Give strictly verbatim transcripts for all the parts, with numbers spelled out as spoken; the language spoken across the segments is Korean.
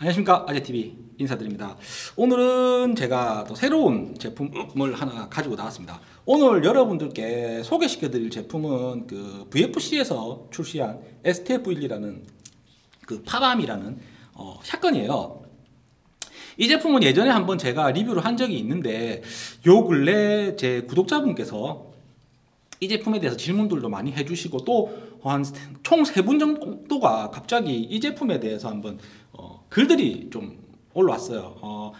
안녕하십니까, 아재티비 인사드립니다. 오늘은 제가 또 새로운 제품을 하나 가지고 나왔습니다. 오늘 여러분들께 소개시켜 드릴 제품은 그 브이에프씨에서 출시한 에스티에프 십이라는 그 파밤이라는 어, 샷건이에요. 이 제품은 예전에 한번 제가 리뷰를 한 적이 있는데, 요 근래 제 구독자분께서 이 제품에 대해서 질문들도 많이 해주시고, 또 한 총 세 분 정도가 갑자기 이 제품에 대해서 한번 어, 글들이 좀 올라왔어요. 어,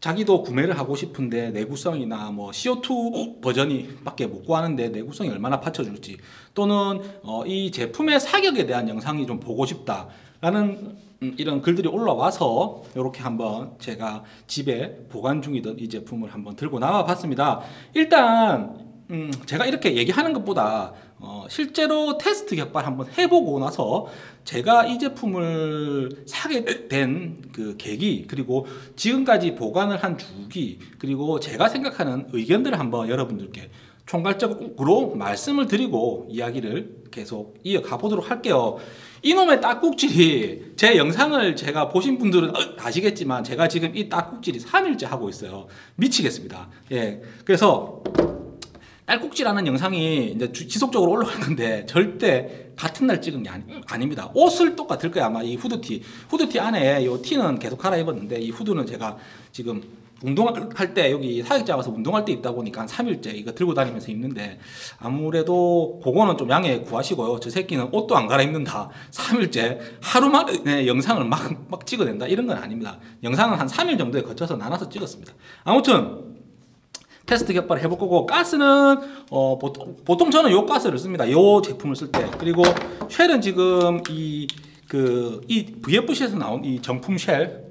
자기도 구매를 하고 싶은데 내구성이나 뭐 씨오투 버전이 밖에 못 구하는데 내구성이 얼마나 받쳐줄지, 또는 어, 이 제품의 사격에 대한 영상이 좀 보고 싶다 라는 이런 글들이 올라와서 이렇게 한번 제가 집에 보관 중이던 이 제품을 한번 들고 나와 봤습니다. 일단 음, 제가 이렇게 얘기하는 것보다 어, 실제로 테스트 격발 한번 해보고 나서 제가 이 제품을 사게 된 그 계기, 그리고 지금까지 보관을 한 주기, 그리고 제가 생각하는 의견들을 한번 여러분들께 총괄적으로 말씀을 드리고 이야기를 계속 이어가 보도록 할게요. 이놈의 딱꾹질이, 제 영상을 제가 보신 분들은 아시겠지만 제가 지금 이 딱꾹질이 삼 일째 하고 있어요. 미치겠습니다. 예, 그래서 딸꾹질하는 영상이 이제 지속적으로 올라갈 건데 절대 같은 날 찍은 게 아니, 아닙니다. 옷을 똑같을 거야. 아마 이 후드티, 후드티 안에 이 티는 계속 갈아입었는데, 이 후드는 제가 지금 운동할 때, 여기 사격 잡아서 운동할 때 입다 보니까 한 삼 일째 이거 들고 다니면서 입는데, 아무래도 그거는 좀 양해 구하시고요. 저 새끼는 옷도 안 갈아입는다, 삼 일째 하루만에 영상을 막, 막 찍어낸다, 이런 건 아닙니다. 영상은 한 삼 일 정도에 거쳐서 나눠서 찍었습니다. 아무튼 테스트 격발을 해볼 거고, 가스는 어, 보통, 보통 저는 요 가스를 씁니다. 요 제품을 쓸 때. 그리고 쉘은 지금 이, 그, 이 브이에프씨에서 나온 이 정품 쉘,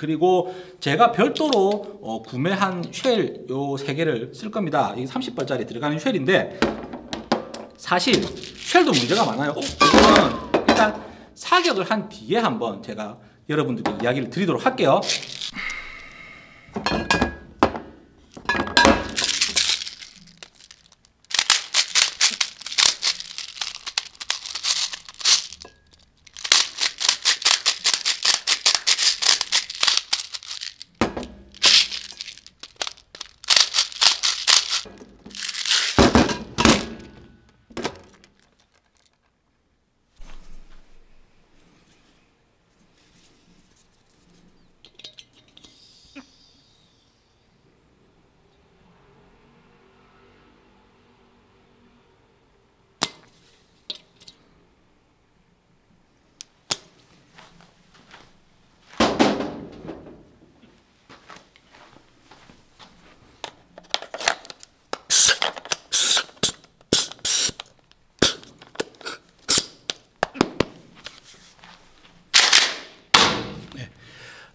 그리고 제가 별도로 어, 구매한 쉘 요 세 개를 쓸 겁니다. 이 삼십 발짜리 들어가는 쉘인데, 사실 쉘도 문제가 많아요. 어, 이거는 일단 사격을 한 뒤에 한번 제가 여러분들께 이야기를 드리도록 할게요.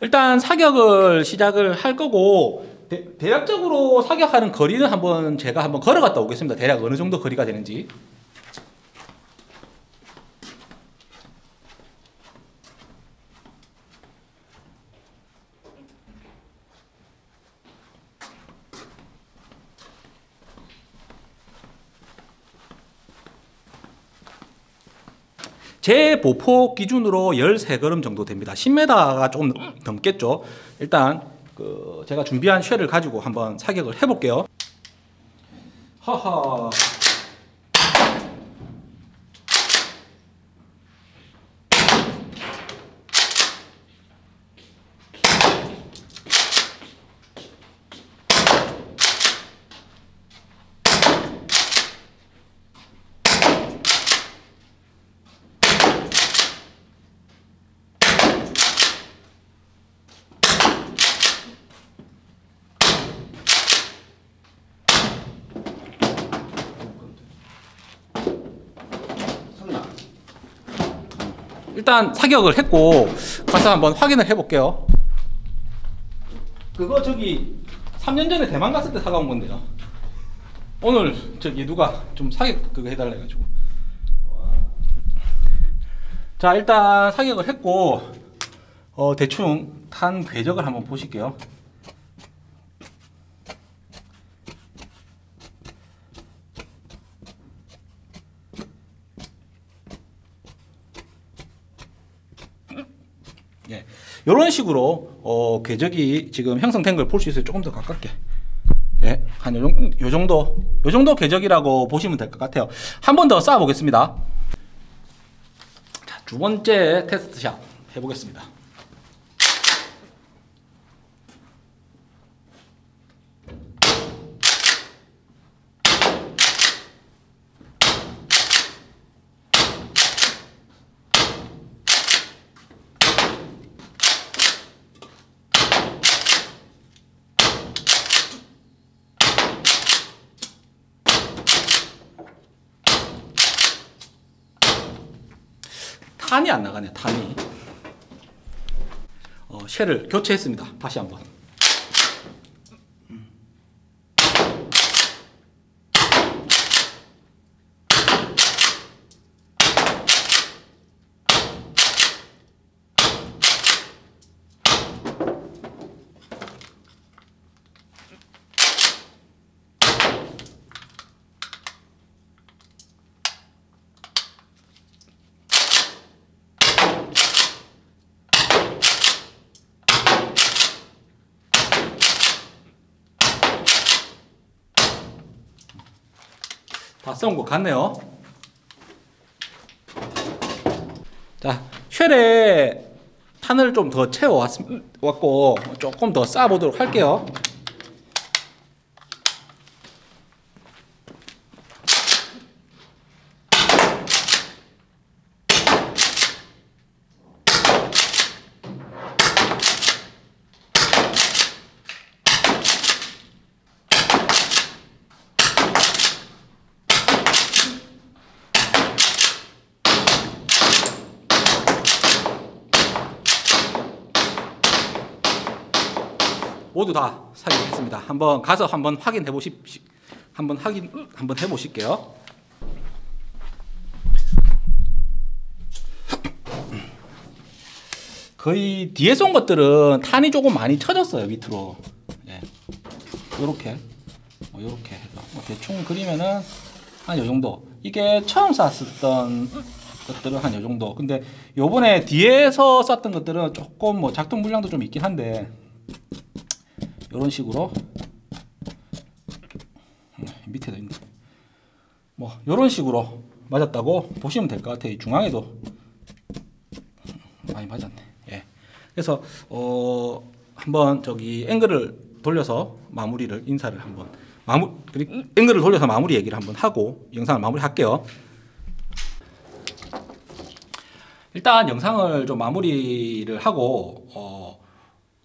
일단 사격을 시작을 할 거고, 대, 대략적으로 사격하는 거리는 한번 제가 한번 걸어갔다 오겠습니다. 대략 어느 정도 거리가 되는지. 제 보폭 기준으로 십삼 걸음 정도 됩니다. 십 미터가 조금 넘겠죠. 일단 그 제가 준비한 쉘을 가지고 한번 사격을 해볼게요. 허허. 일단 사격을 했고, 가서 한번 확인을 해볼게요. 그거 저기 삼 년 전에 대만 갔을 때 사가온 건데요. 오늘 저기 누가 좀 사격 그거 해달라 해가지고. 자, 일단 사격을 했고, 어, 대충 탄 궤적을 한번 보실게요. 예, 이런 식으로 어, 궤적이 지금 형성된 걸 볼 수 있어요. 조금 더 가깝게. 예, 한 요정, 요정도 요정도 궤적이라고 보시면 될 것 같아요. 한 번 더 쌓아 보겠습니다. 자, 두 번째 테스트샷 해보겠습니다. 탄이 안 나가네, 탄이. 어, 쉘을 교체했습니다. 다시 한번. 다 써온 것 같네요. 자, 쉘에 탄을 좀 더 채워왔고 조금 더 쌓아보도록 할게요. 모두 다 삽입했습니다. 한번 가서 한번 확인해 보시, 한번 확인 한번 해 보실게요. 거의 뒤에서 온 것들은 탄이 조금 많이 쳐졌어요, 밑으로. 예, 요렇게, 뭐 요렇게 해서 뭐 대충 그리면은 한 요 정도. 이게 처음 쌌었던 것들은 한 요 정도. 근데 요번에 뒤에서 쌌던 것들은 조금 뭐 작동 물량도 좀 있긴 한데. 이런 식으로 밑에도 있네. 뭐 이런 식으로 맞았다고 보시면 될 것 같아요. 중앙에도 많이 맞았네. 예. 그래서 어 한번 저기 앵글을 돌려서 마무리를 인사를 한번 마무 그리고 앵글을 돌려서 마무리 얘기를 한번 하고 영상을 마무리할게요. 일단 영상을 좀 마무리를 하고 어.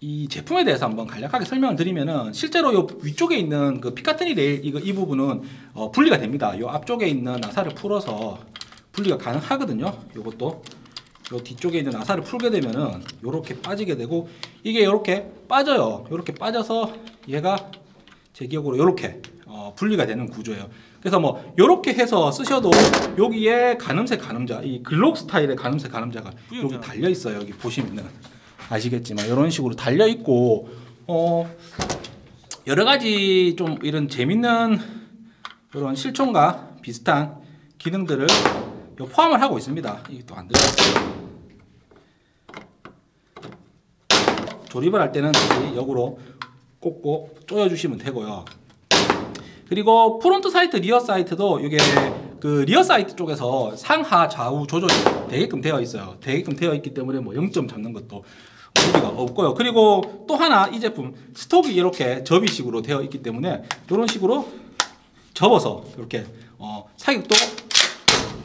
이 제품에 대해서 한번 간략하게 설명을 드리면은 실제로 요 위쪽에 있는 그 핏가트니 레일 이거 이 부분은 어 분리가 됩니다. 요 앞쪽에 있는 나사를 풀어서 분리가 가능하거든요. 요것도 요 뒤쪽에 있는 나사를 풀게 되면은 요렇게 빠지게 되고 이게 요렇게 빠져요. 요렇게 빠져서 얘가 제 기억으로 요렇게 어 분리가 되는 구조예요. 그래서 뭐 요렇게 해서 쓰셔도 여기에 가늠쇠 가늠자 이 글록 스타일의 가늠쇠 가늠자가 여기 달려 있어요. 여기 보시면은. 아시겠지만 이런 식으로 달려 있고 어 여러 가지 좀 이런 재밌는 이런 실총과 비슷한 기능들을 포함을 하고 있습니다. 이게 또 안 들어갔어요. 조립을 할 때는 역으로 꽂고 조여 주시면 되고요. 그리고 프론트 사이트, 리어 사이트도 이게 그 리어 사이트 쪽에서 상하 좌우 조절이 되게끔 되어 있어요. 되게끔 되어 있기 때문에 뭐 영 점 잡는 것도 무리가 없고요. 그리고 또 하나 이 제품 스톡이 이렇게 접이식으로 되어 있기 때문에 이런 식으로 접어서 이렇게 어 사격도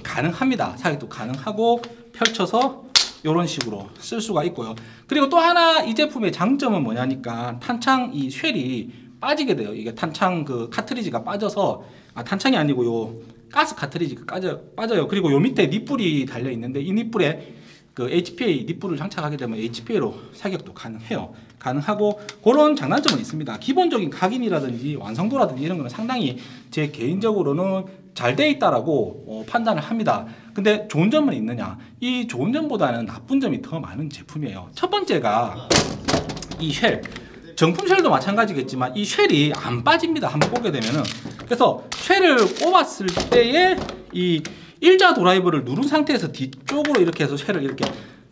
가능합니다. 사격도 가능하고 펼쳐서 이런 식으로 쓸 수가 있고요. 그리고 또 하나 이 제품의 장점은 뭐냐니까 탄창 이 쉘이 빠지게 돼요. 이게 탄창 그 카트리지가 빠져서 아 탄창이 아니고 요 가스 카트리지가 빠져, 빠져요. 그리고 요 밑에 닛불이 달려 있는데 이 닛불에 그 에이치피에이 닛불을 장착하게 되면 에이치피에이로 사격도 가능해요. 가능하고 그런 장단점은 있습니다. 기본적인 각인이라든지 완성도라든지 이런 거는 상당히 제 개인적으로는 잘 돼 있다라고 어, 판단을 합니다. 근데 좋은 점은 있느냐? 이 좋은 점보다는 나쁜 점이 더 많은 제품이에요. 첫 번째가 이 쉘. 정품 쉘도 마찬가지겠지만 이 쉘이 안 빠집니다. 한번 꽂게 되면은. 그래서 쉘을 꼽았을 때에 이 일자 드라이버를 누른 상태에서 뒤쪽으로 이렇게 해서 쉘을 이렇게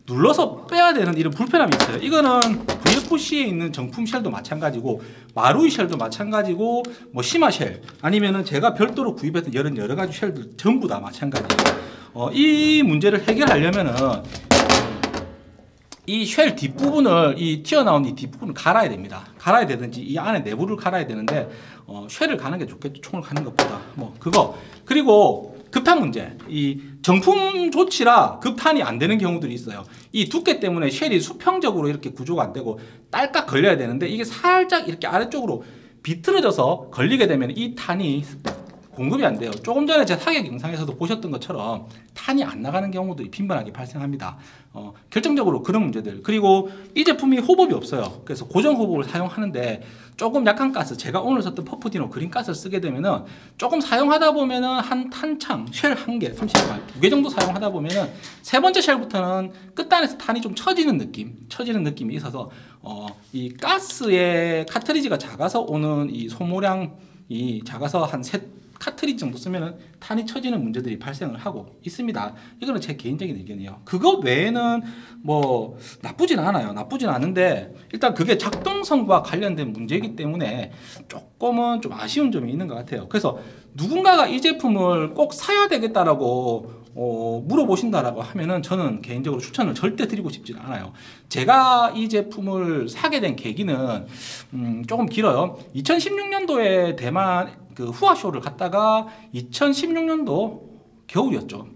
눌러서 빼야 되는 이런 불편함이 있어요. 이거는 브이에프씨에 있는 정품 쉘도 마찬가지고 마루이 쉘도 마찬가지고 뭐 시마 쉘 아니면은 제가 별도로 구입했던 여러, 여러 가지 쉘들 전부 다 마찬가지예요. 어, 이 문제를 해결하려면은 이 쉘 뒷부분을 이 튀어나온 이 뒷부분을 갈아야 됩니다. 갈아야 되든지 이 안에 내부를 갈아야 되는데 어, 쉘을 가는 게 좋겠죠. 총을 가는 것보다 뭐 그거 그리고 급탄 문제. 이 정품 조치라 급탄이 안 되는 경우들이 있어요. 이 두께 때문에 쉘이 수평적으로 이렇게 구조가 안 되고 딸깍 걸려야 되는데 이게 살짝 이렇게 아래쪽으로 비틀어져서 걸리게 되면 이 탄이 공급이 안 돼요. 조금 전에 제 사격 영상에서도 보셨던 것처럼 탄이 안 나가는 경우들이 빈번하게 발생합니다. 어, 결정적으로 그런 문제들. 그리고 이 제품이 호법이 없어요. 그래서 고정 호법을 사용하는데 조금 약한 가스, 제가 오늘 썼던 퍼프디노 그린 가스를 쓰게 되면은 조금 사용하다 보면은 한 탄창, 쉘 한 개, 삼십 발, 두 개 정도 사용하다 보면은 세 번째 쉘부터는 끝단에서 탄이 좀 처지는 느낌, 처지는 느낌이 있어서 어, 이 가스의 카트리지가 작아서 오는 이 소모량이 작아서 한 세 카트리지 정도 쓰면은 탄이 처지는 문제들이 발생을 하고 있습니다. 이거는 제 개인적인 의견이에요. 그것 외에는 뭐 나쁘진 않아요. 나쁘진 않은데 일단 그게 작동성과 관련된 문제이기 때문에 조금은 좀 아쉬운 점이 있는 것 같아요. 그래서 누군가가 이 제품을 꼭 사야 되겠다라고 어, 물어보신다라고 하면은 저는 개인적으로 추천을 절대 드리고 싶지는 않아요. 제가 이 제품을 사게 된 계기는 음, 조금 길어요. 이천십육 년도에 대만 그 후아쇼를 갔다가 이천십육 년도 겨울이었죠.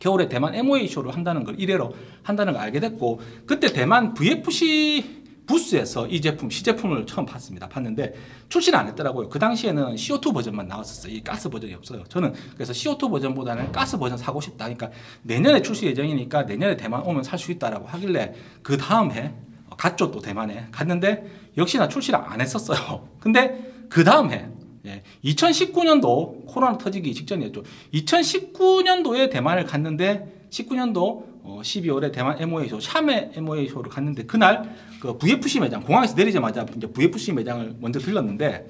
겨울에 대만 엠오에이 쇼를 한다는 걸 이래로 한다는 걸 알게 됐고 그때 대만 브이에프씨 부스에서 이 제품, 시제품을 처음 봤습니다. 봤는데 출시는 안 했더라고요. 그 당시에는 씨오투 버전만 나왔었어요. 이 가스 버전이 없어요. 저는 그래서 씨오투 버전보다는 가스 버전 사고 싶다. 그러니까 내년에 출시 예정이니까 내년에 대만 오면 살 수 있다라고 하길래 그 다음 해 갔죠. 또 대만에 갔는데 역시나 출시를 안 했었어요. 근데 그 다음 해 예, 이천십구 년도 코로나 터지기 직전이었죠. 이천십구 년도에 대만을 갔는데 십구 년도 어, 십이월에 대만 엠오에이 쇼, 샴의 엠오에이 쇼를 갔는데 그날 그 브이에프씨 매장 공항에서 내리자마자 이제 브이에프씨 매장을 먼저 들렀는데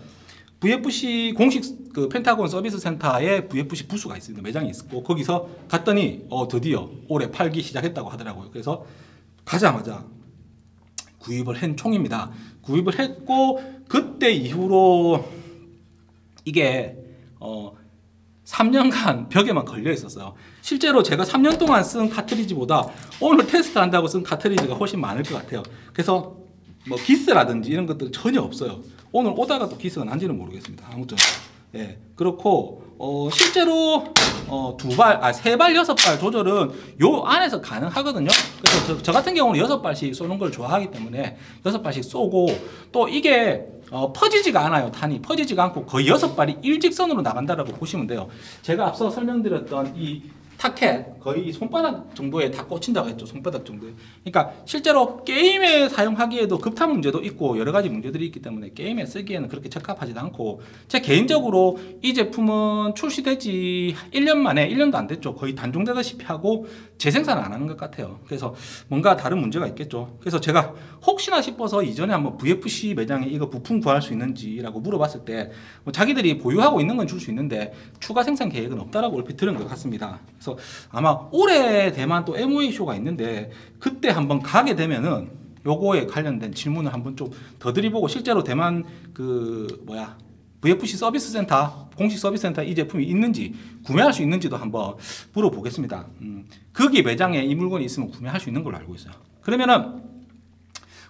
브이에프씨 공식 그 펜타곤 서비스 센터에 브이에프씨 부스가 있습니다. 매장이 있었고 거기서 갔더니 어, 드디어 올해 팔기 시작했다고 하더라고요. 그래서 가자마자 구입을 한 총입니다. 구입을 했고 그때 이후로 이게 어. 삼 년간 벽에만 걸려 있었어요. 실제로 제가 삼 년 동안 쓴 카트리지보다 오늘 테스트 한다고 쓴 카트리지가 훨씬 많을 것 같아요. 그래서 뭐 기스라든지 이런 것들 전혀 없어요. 오늘 오다가 또 기스가 난지는 모르겠습니다. 아무튼 예 그렇고 어 실제로 어 두 발, 아 세 발, 여섯 발 조절은 요 안에서 가능하거든요. 그래서 저, 저 같은 경우는 여섯 발씩 쏘는 걸 좋아하기 때문에 여섯 발씩 쏘고 또 이게 어, 퍼지지가 않아요. 탄이 퍼지지가 않고 거의 여섯 발이 일직선으로 나간다라고 보시면 돼요. 제가 앞서 설명드렸던 이 타켓 거의 손바닥 정도에 다 꽂힌다고 했죠. 손바닥 정도에. 그러니까 실제로 게임에 사용하기에도 급탄 문제도 있고 여러 가지 문제들이 있기 때문에 게임에 쓰기에는 그렇게 적합하지도 않고 제 개인적으로 이 제품은 출시되지 일 년 만에 일 년도 안 됐죠. 거의 단종되다시피 하고 재생산을 안 하는 것 같아요. 그래서 뭔가 다른 문제가 있겠죠. 그래서 제가 혹시나 싶어서 이전에 한번 브이에프씨 매장에 이거 부품 구할 수 있는지라고 물어봤을 때 뭐 자기들이 보유하고 있는 건 줄 수 있는데 추가 생산 계획은 없다라고 얼핏 들은 것 같습니다. 그래서 아마 올해 대만 또 엠오에이 쇼가 있는데 그때 한번 가게 되면은 요거에 관련된 질문을 한번 좀 더 드려보고 실제로 대만 그 뭐야 브이에프씨 서비스 센터 공식 서비스 센터 이 제품이 있는지 구매할 수 있는지도 한번 물어보겠습니다. 음, 거기 매장에 이 물건이 있으면 구매할 수 있는 걸로 알고 있어요. 그러면은.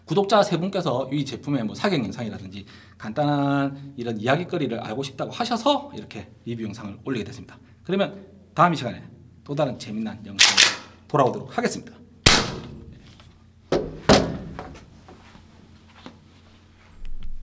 구독자 세 분께서 이 제품의 뭐 사격 영상이라든지 간단한 이런 이야기거리를 알고 싶다고 하셔서 이렇게 리뷰 영상을 올리게 됐습니다. 그러면 다음 이 시간에 또 다른 재미난 영상으로 돌아오도록 하겠습니다.